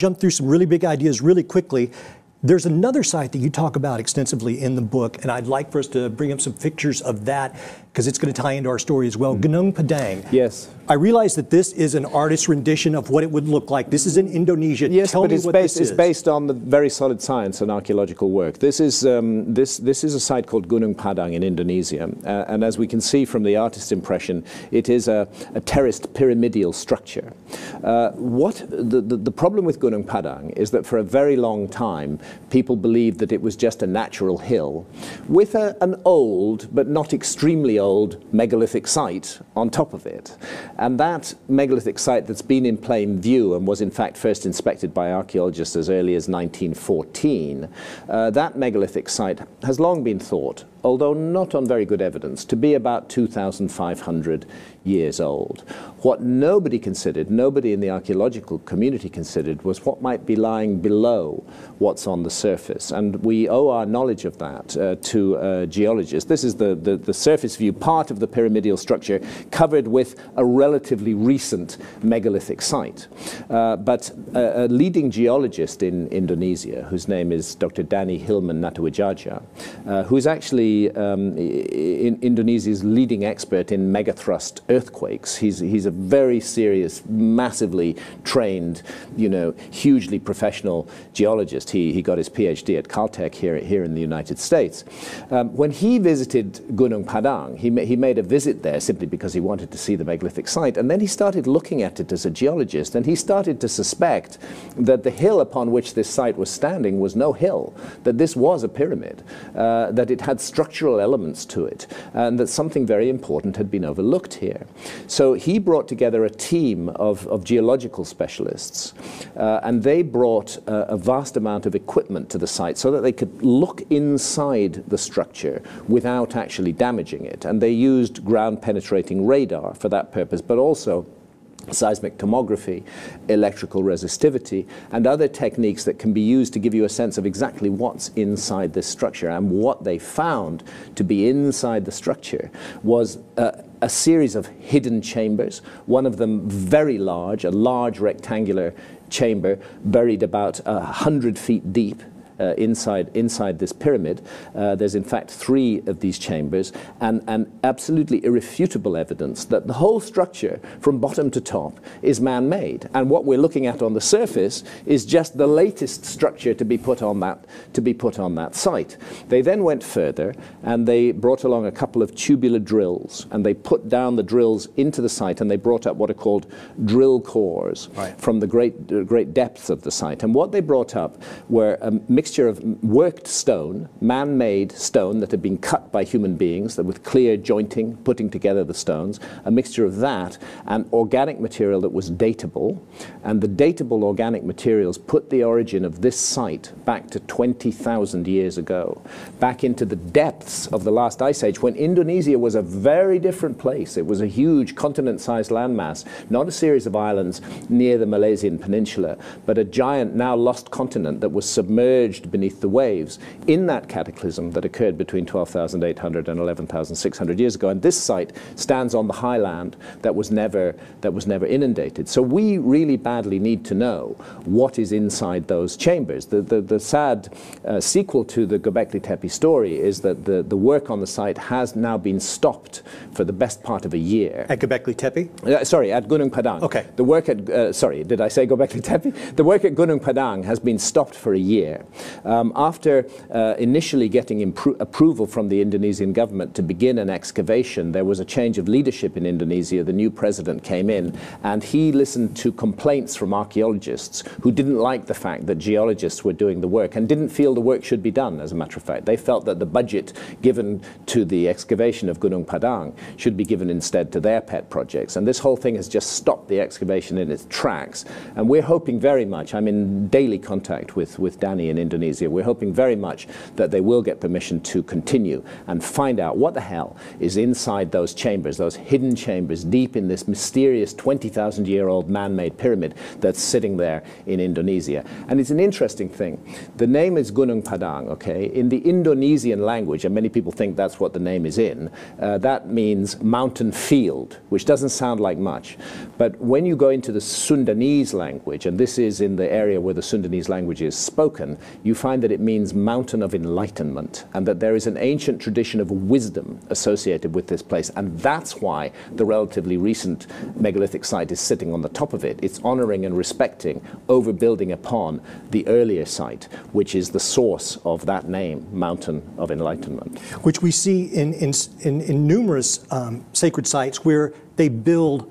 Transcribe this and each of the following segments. Jump through some really big ideas really quickly. There's another site that you talk about extensively in the book, and I'd like for us to bring up some pictures of that because it's going to tie into our story as well. Gunung Padang. Yes. I realize that this is an artist's rendition of what it would look like. This is in Indonesia. Yes, tell me what this is. It's based on the very solid science and archaeological work. This is this is a site called Gunung Padang in Indonesia, and as we can see from the artist's impression, it is a terraced pyramidal structure. The problem with Gunung Padang is that for a very long time, people believed that it was just a natural hill with an old, but not extremely old, megalithic site on top of it. And that megalithic site that's been in plain view and was in fact first inspected by archaeologists as early as 1914, that megalithic site has long been thought, although not on very good evidence, to be about 2,500 years old. What nobody considered, nobody in the archaeological community considered, was what might be lying below what's on the surface. And we owe our knowledge of that to geologists. This is the surface view, part of the pyramidal structure, covered with a relatively recent megalithic site. But a leading geologist in Indonesia, whose name is Dr. Danny Hilman Natawidjaja, who's actually Indonesia's leading expert in megathrust earthquakes. He's a very serious, massively trained, you know, hugely professional geologist. He got his PhD at Caltech here in the United States. When he visited Gunung Padang, he made a visit there simply because he wanted to see the megalithic site, and then he started looking at it as a geologist, and he started to suspect that the hill upon which this site was standing was no hill, that this was a pyramid, that it had structural elements to it, and that something very important had been overlooked here. So he brought together a team of geological specialists, and they brought a vast amount of equipment to the site so that they could look inside the structure without actually damaging it. And they used ground-penetrating radar for that purpose, but also seismic tomography, electrical resistivity, and other techniques that can be used to give you a sense of exactly what's inside this structure. And what they found to be inside the structure was a series of hidden chambers, one of them very large, a large rectangular chamber buried about 100 feet deep. Inside this pyramid, there's in fact 3 of these chambers, and absolutely irrefutable evidence that the whole structure from bottom to top is man-made, and what we're looking at on the surface is just the latest structure to be put on that site. They then went further and they brought along a couple of tubular drills, and they put down the drills into the site, and they brought up what are called drill cores from the great depths of the site, and what they brought up were a mixture of worked stone, man-made stone that had been cut by human beings, that with clear jointing, putting together the stones, a mixture of that and organic material that was datable. And the datable organic materials put the origin of this site back to 20,000 years ago, back into the depths of the last ice age, when Indonesia was a very different place. It was a huge continent-sized landmass, not a series of islands near the Malaysian Peninsula, but a giant, now lost continent that was submerged beneath the waves in that cataclysm that occurred between 12,800 and 11,600 years ago, and this site stands on the highland that was never inundated. So we really badly need to know what is inside those chambers. The sad sequel to the Göbekli Tepe story is that the work on the site has now been stopped for the best part of a year. At Göbekli Tepe? Sorry, at Gunung Padang. Okay. The work at sorry, did I say Göbekli Tepe? The work at Gunung Padang has been stopped for a year. After initially getting approval from the Indonesian government to begin an excavation, there was a change of leadership in Indonesia. The new president came in, and he listened to complaints from archaeologists who didn't like the fact that geologists were doing the work and didn't feel the work should be done, as a matter of fact. They felt that the budget given to the excavation of Gunung Padang should be given instead to their pet projects. And this whole thing has just stopped the excavation in its tracks. And we're hoping very much, I'm in daily contact with Danny in Indonesia, Indonesia. We're hoping very much that they will get permission to continue and find out what the hell is inside those chambers, those hidden chambers deep in this mysterious 20,000-year-old man-made pyramid that's sitting there in Indonesia. And it's an interesting thing. The name is Gunung Padang, okay? In the Indonesian language, and many people think that's what the name is in, that means mountain field, which doesn't sound like much. But when you go into the Sundanese language, and this is in the area where the Sundanese language is spoken, you find that it means mountain of enlightenment, and that there is an ancient tradition of wisdom associated with this place. And that's why the relatively recent megalithic site is sitting on the top of it. It's honoring and respecting, overbuilding upon the earlier site, which is the source of that name, mountain of enlightenment. Which we see in numerous sacred sites where they build.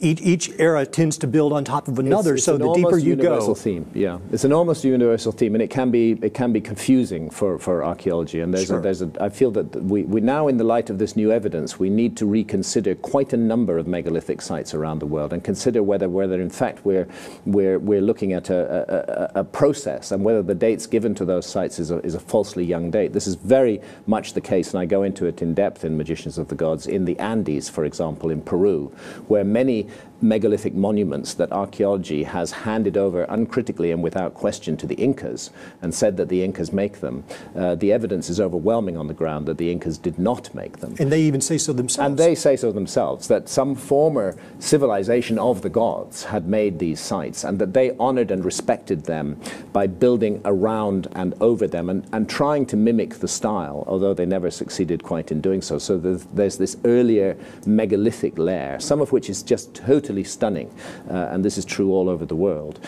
Each era tends to build on top of another, so the deeper you go. It's an almost universal theme, yeah. It's an almost universal theme, and it can be confusing for archaeology. And I feel that we now, in the light of this new evidence, we need to reconsider quite a number of megalithic sites around the world and consider whether in fact we're looking at a process, and whether the dates given to those sites is a falsely young date. This is very much the case, and I go into it in depth in Magicians of the Gods, in the Andes, for example, in Peru, where many megalithic monuments that archaeology has handed over uncritically and without question to the Incas and said that the Incas make them. The evidence is overwhelming on the ground that the Incas did not make them. And they even say so themselves. And they say so themselves, that some former civilization of the gods had made these sites, and that they honored and respected them by building around and over them and trying to mimic the style, although they never succeeded quite in doing so. So there's this earlier megalithic layer, some of which is just totally stunning, and this is true all over the world,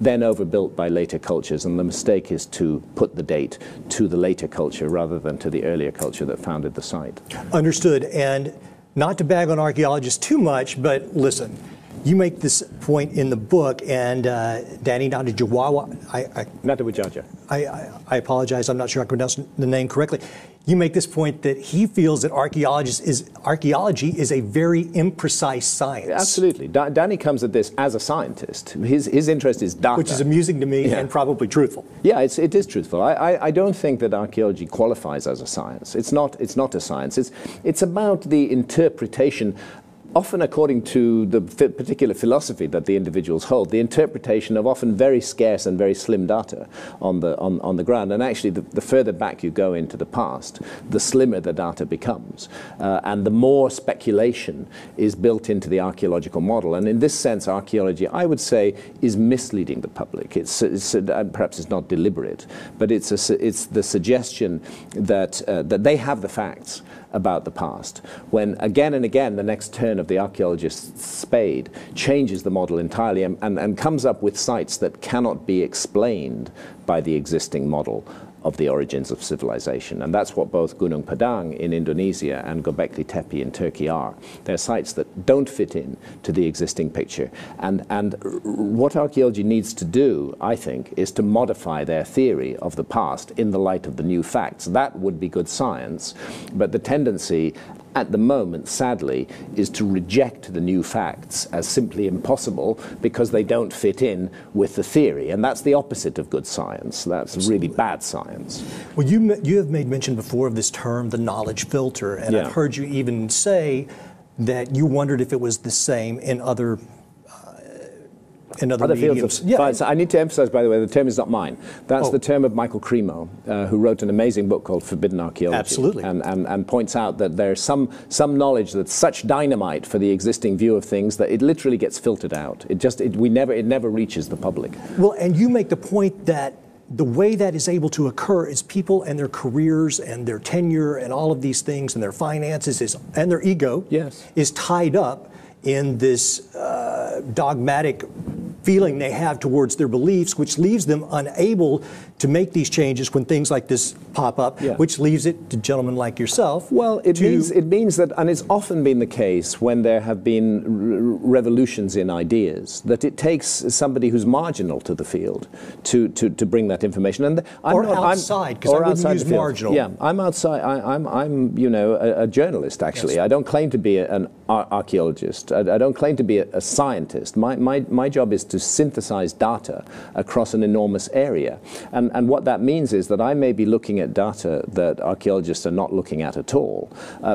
then overbuilt by later cultures, and the mistake is to put the date to the later culture rather than to the earlier culture that founded the site. Understood. And not to bag on archaeologists too much, but listen, you make this point in the book, and Danny Natawidjaja, I apologize, I'm not sure I pronounced the name correctly. You make this point that he feels that archaeology is a very imprecise science. Absolutely. Danny comes at this as a scientist. His interest is data. Which is amusing to me, yeah. And probably truthful. Yeah, it is truthful. I don't think that archaeology qualifies as a science. It's not a science. It's about the interpretation, often according to the particular philosophy that the individuals hold, the interpretation of often very scarce and very slim data on the ground. And actually, the further back you go into the past, the slimmer the data becomes, and the more speculation is built into the archaeological model. And in this sense, archaeology, I would say, is misleading the public. Perhaps it's not deliberate, but it's the suggestion that they have the facts about the past, when again and again the next turn of the archaeologist's spade changes the model entirely and comes up with sites that cannot be explained by the existing model of the origins of civilization. And that's what both Gunung Padang in Indonesia and Göbekli Tepe in Turkey are. They're sites that don't fit in to the existing picture. And what archaeology needs to do, I think, is to modify their theory of the past in the light of the new facts. That would be good science, but the tendency at the moment, sadly, is to reject the new facts as simply impossible because they don't fit in with the theory. And that's the opposite of good science. That's really bad science. Well, you have made mention before of this term, the knowledge filter, and yeah. I've heard you even say that you wondered if it was the same in other mediums. Yeah. I need to emphasize, by the way, the term is not mine. That's the term of Michael Cremo, who wrote an amazing book called Forbidden Archaeology. Absolutely. And points out that there's some knowledge that's such dynamite for the existing view of things that it literally gets filtered out. It never reaches the public. Well, and you make the point that the way that is able to occur is people and their careers and their tenure and all of these things and their finances and their ego, yes, is tied up in this dogmatic feeling they have towards their beliefs, which leaves them unable to make these changes when things like this pop up, yeah, which leaves it to gentlemen like yourself. Well, it means that, and it's often been the case when there have been revolutions in ideas, that it takes somebody who's marginal to the field to bring that information. And I'm outside, because I wouldn't use marginal. Yeah, I'm outside. I'm you know a journalist actually. Yes. I don't claim to be an archaeologist. I don't claim to be a scientist. My job is to synthesize data across an enormous area. And what that means is that I may be looking at data that archaeologists are not looking at all.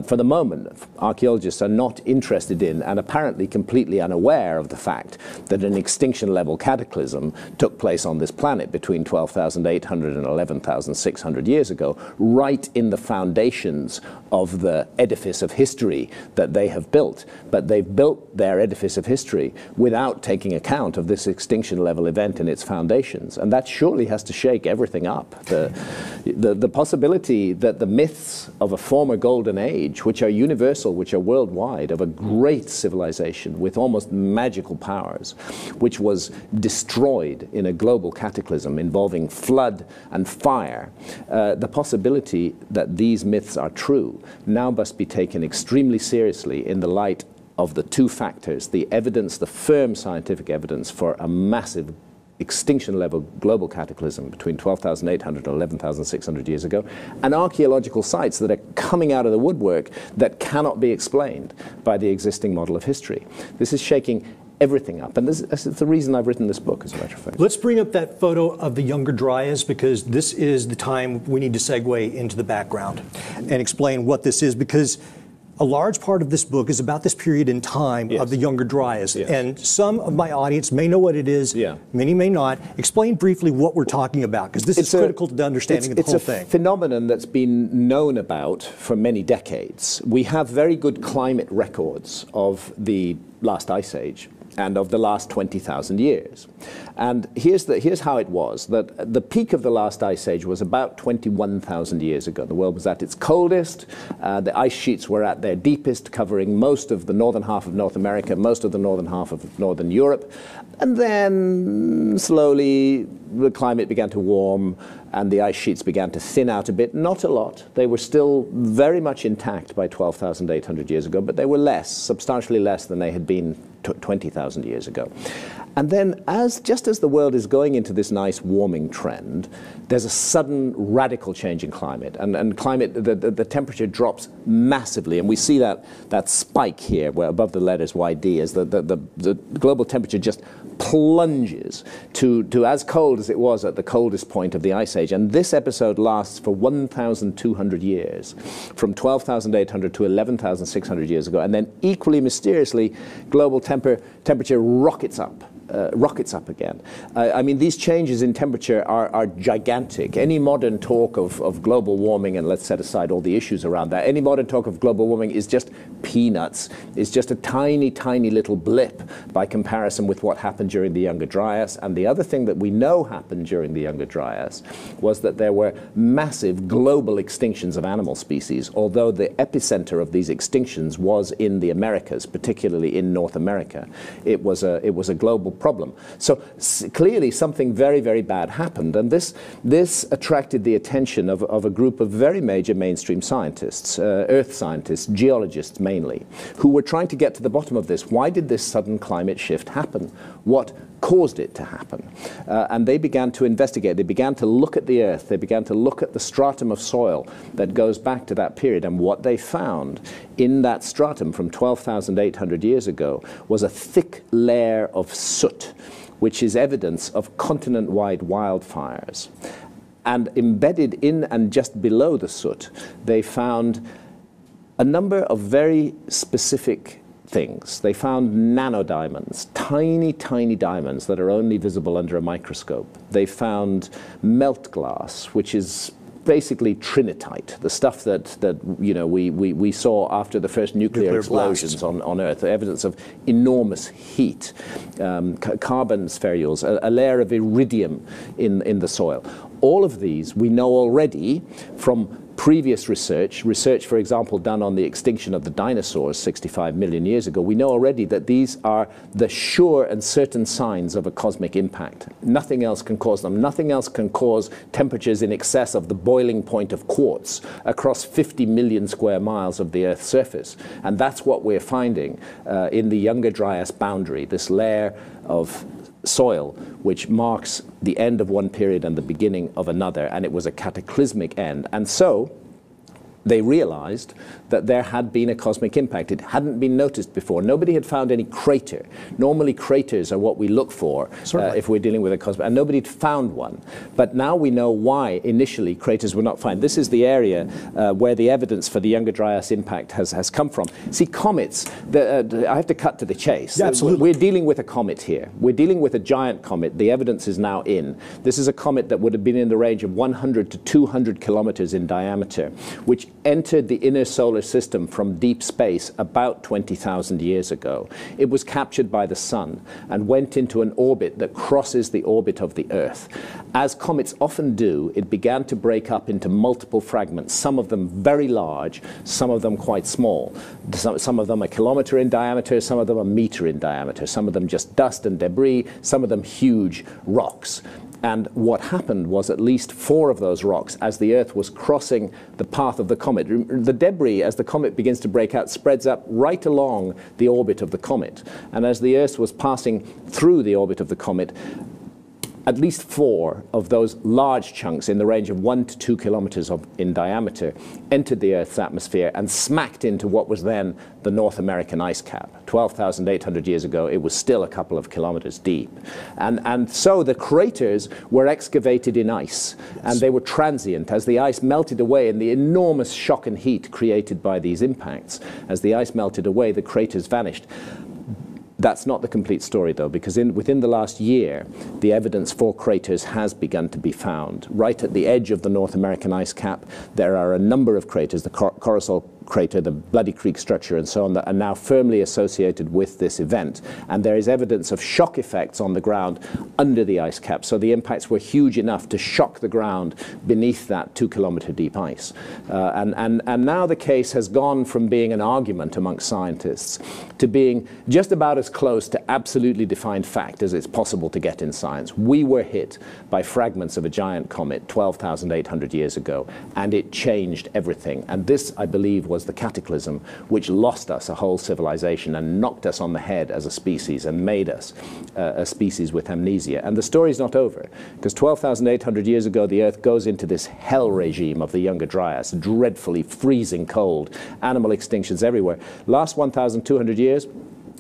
For the moment, archaeologists are not interested in and apparently completely unaware of the fact that an extinction-level cataclysm took place on this planet between 12,800 and 11,600 years ago, right in the foundations of the edifice of history that they have built. But they've built their edifice of history without taking account of this extinction-level event in its foundations. And that surely has to shake everything up. The possibility that the myths of a former golden age, which are universal, which are worldwide, of a great civilization with almost magical powers, which was destroyed in a global cataclysm involving flood and fire, the possibility that these myths are true now must be taken extremely seriously in the light of the two factors: the evidence, the firm scientific evidence for a massive extinction-level global cataclysm between 12,800 and 11,600 years ago, and archaeological sites that are coming out of the woodwork that cannot be explained by the existing model of history. This is shaking everything up, and this is the reason I've written this book, as a matter of fact. Let's bring up that photo of the Younger Dryas, because this is the time we need to segue into the background and explain what this is, because a large part of this book is about this period in time, yes, of the Younger Dryas, yes, and some of my audience may know what it is, yeah, many may not. Explain briefly what we're talking about, because this is critical to the understanding of the whole thing. It's a phenomenon that's been known about for many decades. We have very good climate records of the last ice age and of the last 20,000 years. And here's how it was, that the peak of the last ice age was about 21,000 years ago. The world was at its coldest, the ice sheets were at their deepest, covering most of the northern half of North America, most of the northern half of northern Europe, and then slowly the climate began to warm and the ice sheets began to thin out a bit. Not a lot. They were still very much intact by 12,800 years ago, but they were less, substantially less than they had been 20,000 years ago. And then, just as the world is going into this nice warming trend, there's a sudden radical change in climate, and climate, the temperature drops massively, and we see that spike here, where above the letters YD, as the global temperature just plunges to as cold as it was at the coldest point of the ice age. And this episode lasts for 1,200 years, from 12,800 to 11,600 years ago, and then equally mysteriously, global temperature rockets up. Again. I mean, these changes in temperature are gigantic. Any modern talk of global warming, and let's set aside all the issues around that, any modern talk of global warming is just peanuts. It's just a tiny, tiny little blip by comparison with what happened during the Younger Dryas. And the other thing that we know happened during the Younger Dryas was that there were massive global extinctions of animal species, although the epicenter of these extinctions was in the Americas, particularly in North America. It was a global problem. So clearly something very, very bad happened, and this attracted the attention of a group of very major mainstream scientists, earth scientists, geologists mainly, who were trying to get to the bottom of this. Why did this sudden climate shift happen? What caused it to happen? And they began to investigate. They began to look at the earth. They began to look at the stratum of soil that goes back to that period, and what they found in that stratum from 12,800 years ago was a thick layer of soot, which is evidence of continent-wide wildfires. And embedded in and just below the soot, they found a number of very specific things. They found nanodiamonds, tiny, tiny diamonds that are only visible under a microscope. They found melt glass, which is basically trinitite, the stuff that you know we saw after the first nuclear explosions on Earth, the evidence of enormous heat, carbon spherules, a layer of iridium in the soil. All of these we know already from previous research, for example, done on the extinction of the dinosaurs 65 million years ago. We know already that these are the sure and certain signs of a cosmic impact. Nothing else can cause them. Nothing else can cause temperatures in excess of the boiling point of quartz across 50 million square miles of the Earth's surface. And that's what we're finding in the Younger Dryas boundary, this layer of soil which marks the end of one period and the beginning of another, and it was a cataclysmic end. And so they realized that there had been a cosmic impact. It hadn't been noticed before. Nobody had found any crater. Normally craters are what we look for if we're dealing with a cosmic, and nobody had found one. But now we know why initially craters were not found. This is the area where the evidence for the Younger Dryas impact has come from. See, comets, I have to cut to the chase. Yeah, absolutely. We're dealing with a comet here. We're dealing with a giant comet. The evidence is now in. This is a comet that would have been in the range of 100 to 200 kilometers in diameter, which entered the inner solar system from deep space about 20,000 years ago. It was captured by the Sun and went into an orbit that crosses the orbit of the Earth. As comets often do, it began to break up into multiple fragments, some of them very large, some of them quite small. Some of them a kilometer in diameter, some of them a meter in diameter, some of them just dust and debris, some of them huge rocks. And what happened was at least 4 of those rocks, as the Earth was crossing the path of the comet, the debris, as the comet begins to break out, spreads up right along the orbit of the comet. And as the Earth was passing through the orbit of the comet, at least 4 of those large chunks in the range of 1 to 2 kilometers in diameter entered the Earth's atmosphere and smacked into what was then the North American ice cap. 12,800 years ago, it was still a couple of kilometers deep. And so the craters were excavated in ice, and they were transient. As the ice melted away in the enormous shock and heat created by these impacts, as the ice melted away, the craters vanished. That's not the complete story, though, because within the last year, the evidence for craters has begun to be found. Right at the edge of the North American ice cap, there are a number of craters, the Corosol Crater, the Bloody Creek structure, and so on, that are now firmly associated with this event. And there is evidence of shock effects on the ground under the ice cap, so the impacts were huge enough to shock the ground beneath that 2-kilometer deep ice. And now the case has gone from being an argument amongst scientists to being just about as close to absolutely defined fact as it's possible to get in science. We were hit by fragments of a giant comet 12,800 years ago, and it changed everything. And this, I believe, was the cataclysm which lost us a whole civilization and knocked us on the head as a species and made us a species with amnesia. And the story's not over, because 12,800 years ago, the Earth goes into this hell regime of the Younger Dryas, dreadfully freezing cold, animal extinctions everywhere. Last 1,200 years,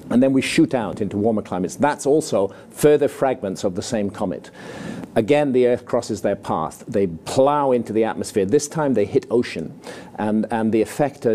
and then we shoot out into warmer climates. That's also further fragments of the same comet. Again, the Earth crosses their path. They plow into the atmosphere. This time they hit ocean, and the effect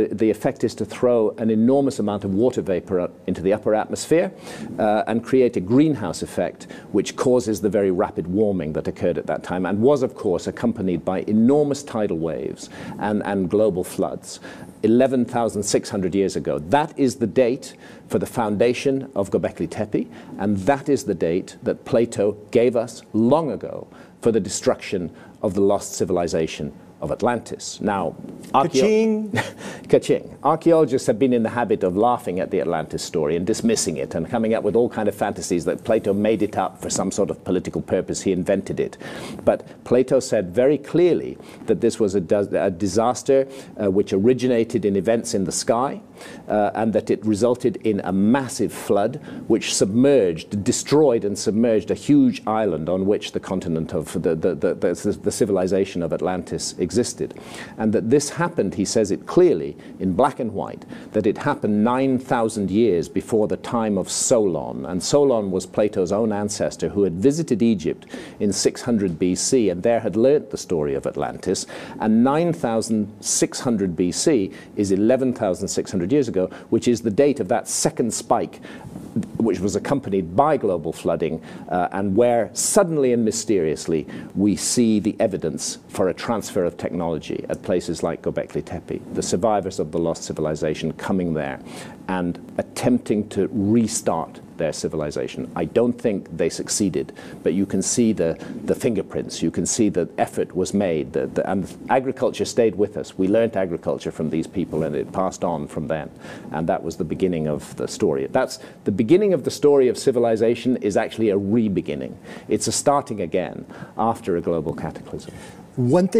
is to throw an enormous amount of water vapor up into the upper atmosphere and create a greenhouse effect, which causes the very rapid warming that occurred at that time and was, of course, accompanied by enormous tidal waves and global floods. 11,600 years ago. That is the date for the foundation of Göbekli Tepe, and that is the date that Plato gave us long ago for the destruction of the lost civilization of Atlantis. Now, archaeologists have been in the habit of laughing at the Atlantis story and dismissing it and coming up with all kind of fantasies that Plato made it up for some sort of political purpose. He invented it. But Plato said very clearly that this was a disaster which originated in events in the sky, and that it resulted in a massive flood which submerged, destroyed and submerged a huge island on which the continent of the civilization of Atlantis existed. And that this happened, he says it clearly, in black and white, that it happened 9,000 years before the time of Solon. And Solon was Plato's own ancestor who had visited Egypt in 600 BC and there had learnt the story of Atlantis. And 9,600 BC is 11,600 years ago, which is the date of that second spike, which was accompanied by global flooding, and where suddenly and mysteriously we see the evidence for a transfer of technology at places like Göbekli Tepe, the survivors of the lost civilization coming there and attempting to restart their civilization. I don't think they succeeded, but you can see the fingerprints, you can see the effort was made, and agriculture stayed with us. We learnt agriculture from these people and it passed on from them, and that was the beginning of the story. That's the beginning of the story of civilization is actually a re-beginning. It's a starting again after a global cataclysm. One thing